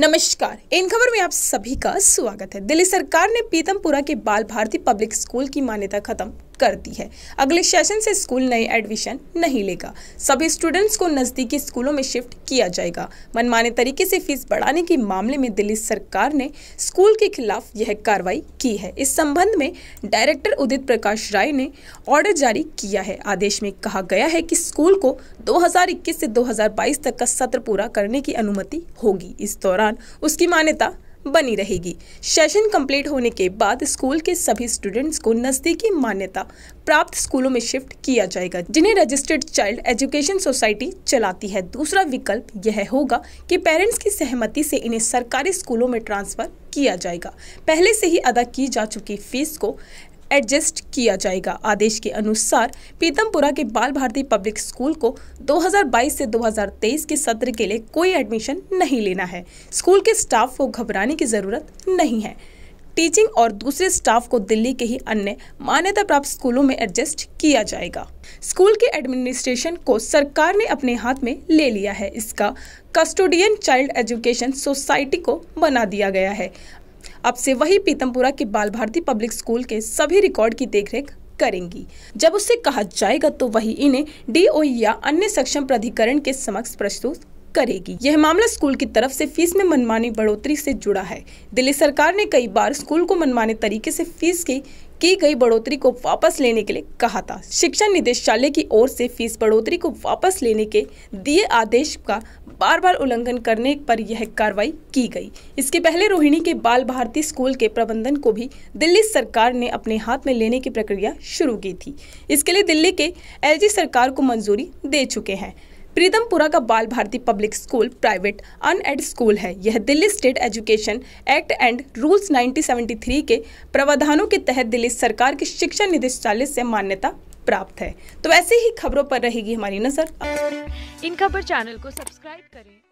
नमस्कार, इन खबर में आप सभी का स्वागत है। दिल्ली सरकार ने पीतमपुरा के बाल भारती पब्लिक स्कूल की मान्यता खत्म कर दी है। अगले सेशन से स्कूल नए एडमिशन नहीं लेगा। सभी स्टूडेंट्स को नजदीकी स्कूलों में शिफ्ट किया जाएगा। मनमाने तरीके से फीस बढ़ाने के मामले में दिल्ली सरकार ने स्कूल के खिलाफ यह कार्रवाई की है। इस संबंध में डायरेक्टर उदित प्रकाश राय ने ऑर्डर जारी किया है। आदेश में कहा गया है कि स्कूल को 2021 से 2022 तक का सत्र पूरा करने की अनुमति होगी। इस दौरान उसकी मान्यता बनी रहेगी। सेशन कंप्लीट होने के बाद स्कूल के सभी स्टूडेंट्स को नजदीकी मान्यता प्राप्त स्कूलों में शिफ्ट किया जाएगा, जिन्हें रजिस्टर्ड चाइल्ड एजुकेशन सोसाइटी चलाती है। दूसरा विकल्प यह होगा कि पेरेंट्स की सहमति से इन्हें सरकारी स्कूलों में ट्रांसफर किया जाएगा। पहले से ही अदा की जा चुकी फीस को एडजस्ट किया जाएगा। आदेश के अनुसार पीतमपुरा के बाल भारती पब्लिक स्कूल को 2022 से 2023 के सत्र के लिए कोई एडमिशन नहीं लेना है। स्कूल के स्टाफ को घबराने की जरूरत नहीं है। टीचिंग और दूसरे स्टाफ को दिल्ली के ही अन्य मान्यता प्राप्त स्कूलों में एडजस्ट किया जाएगा। स्कूल के एडमिनिस्ट्रेशन को सरकार ने अपने हाथ में ले लिया है। इसका कस्टोडियन चाइल्ड एजुकेशन सोसाइटी को बना दिया गया है। अब से वही पीतमपुरा के बाल भारती पब्लिक स्कूल के सभी रिकॉर्ड की देखरेख करेंगी। जब उससे कहा जाएगा तो वही इन्हें डीओई या अन्य सक्षम प्राधिकरण के समक्ष प्रस्तुत करेगी। यह मामला स्कूल की तरफ से फीस में मनमानी बढ़ोतरी से जुड़ा है। दिल्ली सरकार ने कई बार स्कूल को मनमाने तरीके से फीस की गई बढ़ोतरी को वापस लेने के लिए कहा था। शिक्षा निदेशालय की ओर से फीस बढ़ोतरी को वापस लेने के दिए आदेश का बार बार उल्लंघन करने पर यह कार्रवाई की गई। इसके पहले रोहिणी के बाल भारती स्कूल के प्रबंधन को भी दिल्ली सरकार ने अपने हाथ में लेने की प्रक्रिया शुरू की थी। इसके लिए दिल्ली के एलजी सरकार को मंजूरी दे चुके हैं। पीतमपुरा का Bal Bharti public school private unaided school है। यह Delhi state education act and rules 1973 के प्रावधानों के तहत दिल्ली सरकार के शिक्षा निदेशालय से मान्यता प्राप्त है। तो ऐसे ही खबरों पर रहेगी हमारी नजर। इन खबर चैनल को सब्सक्राइब करें।